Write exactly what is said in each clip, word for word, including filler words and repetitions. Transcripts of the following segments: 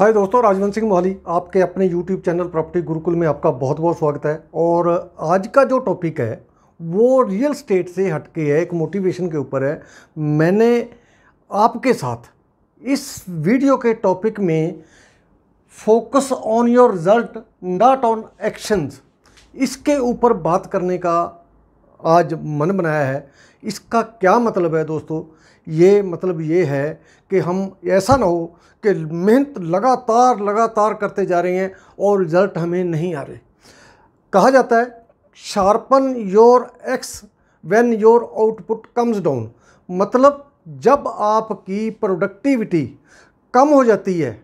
हाय दोस्तों, राजवंत सिंह मोहाली आपके अपने YouTube चैनल प्रॉपर्टी गुरुकुल में आपका बहुत बहुत स्वागत है। और आज का जो टॉपिक है वो रियल स्टेट से हटके है, एक मोटिवेशन के ऊपर है। मैंने आपके साथ इस वीडियो के टॉपिक में focus on your result not on actions, इसके ऊपर बात करने का आज मन बनाया है। इसका क्या मतलब है दोस्तों? ये मतलब ये है कि हम ऐसा ना हो कि मेहनत लगातार लगातार करते जा रहे हैं और रिज़ल्ट हमें नहीं आ रहे। कहा जाता है sharpen your axe when your output comes down, मतलब जब आपकी प्रोडक्टिविटी कम हो जाती है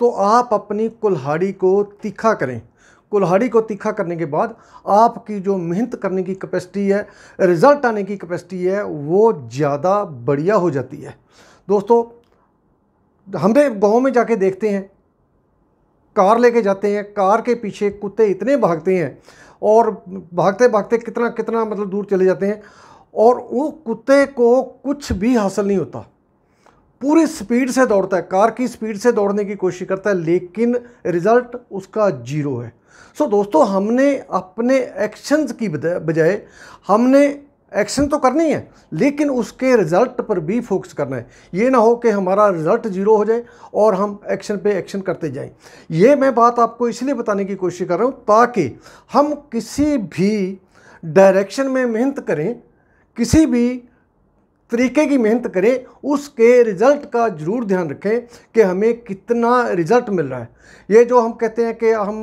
तो आप अपनी कुल्हाड़ी को तीखा करें। कुल्हाड़ी को तीखा करने के बाद आपकी जो मेहनत करने की कैपेसिटी है, रिज़ल्ट आने की कैपेसिटी है, वो ज़्यादा बढ़िया हो जाती है। दोस्तों, हमने गांव में जाके देखते हैं, कार लेके जाते हैं, कार के पीछे कुत्ते इतने भागते हैं और भागते भागते कितना कितना मतलब दूर चले जाते हैं और वो कुत्ते को कुछ भी हासिल नहीं होता। पूरी स्पीड से दौड़ता है, कार की स्पीड से दौड़ने की कोशिश करता है, लेकिन रिज़ल्ट उसका जीरो है। सो so, दोस्तों, हमने अपने एक्शंस की बजाय हमने एक्शन तो करनी है लेकिन उसके रिज़ल्ट पर भी फोकस करना है। ये ना हो कि हमारा रिज़ल्ट जीरो हो जाए और हम एक्शन पे एक्शन करते जाएं। ये मैं बात आपको इसलिए बताने की कोशिश कर रहा हूँ ताकि हम किसी भी डायरेक्शन में मेहनत करें, किसी भी तरीके की मेहनत करें, उसके रिज़ल्ट का ज़रूर ध्यान रखें कि हमें कितना रिज़ल्ट मिल रहा है। ये जो हम कहते हैं कि हम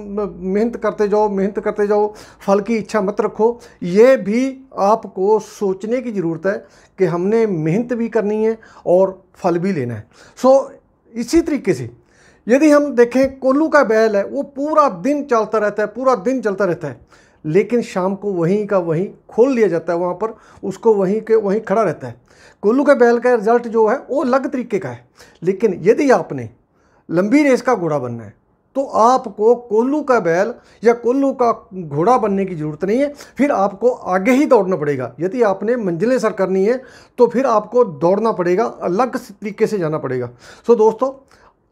मेहनत करते जाओ मेहनत करते जाओ फल की इच्छा मत रखो, ये भी आपको सोचने की ज़रूरत है कि हमने मेहनत भी करनी है और फल भी लेना है। सो इसी तरीके से यदि हम देखें, कोल्लू का बैल है, वो पूरा दिन चलता रहता है, पूरा दिन चलता रहता है, लेकिन शाम को वहीं का वहीं खोल लिया जाता है, वहाँ पर उसको वहीं के वहीं खड़ा रहता है। कोल्लू के बैल का रिज़ल्ट जो है वो अलग तरीके का है, लेकिन यदि आपने लंबी रेस का घोड़ा बनना है तो आपको कोल्लू का बैल या कोल्लू का घोड़ा बनने की ज़रूरत नहीं है, फिर आपको आगे ही दौड़ना पड़ेगा। यदि आपने मंजिलें सर करनी है तो फिर आपको दौड़ना पड़ेगा, अलग तरीके से जाना पड़ेगा। सो दोस्तों,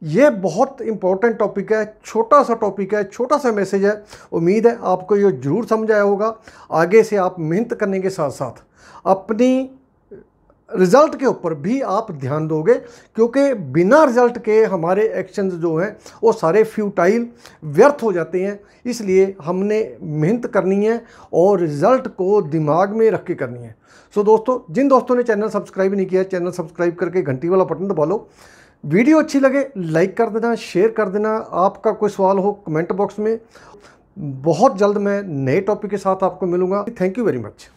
ये बहुत इंपॉर्टेंट टॉपिक है, छोटा सा टॉपिक है, छोटा सा मैसेज है। उम्मीद है आपको ये ज़रूर समझ आया होगा। आगे से आप मेहनत करने के साथ साथ अपनी रिज़ल्ट के ऊपर भी आप ध्यान दोगे, क्योंकि बिना रिज़ल्ट के हमारे एक्शंस जो हैं वो सारे फ्यूटाइल, व्यर्थ हो जाते हैं। इसलिए हमने मेहनत करनी है और रिज़ल्ट को दिमाग में रख के करनी है। सो दोस्तों, जिन दोस्तों ने चैनल सब्सक्राइब नहीं किया, चैनल सब्सक्राइब करके घंटी वाला बटन दबा लो। वीडियो अच्छी लगे लाइक कर देना, शेयर कर देना। आपका कोई सवाल हो कमेंट बॉक्स में। बहुत जल्द मैं नए टॉपिक के साथ आपको मिलूंगा। Thank you very much.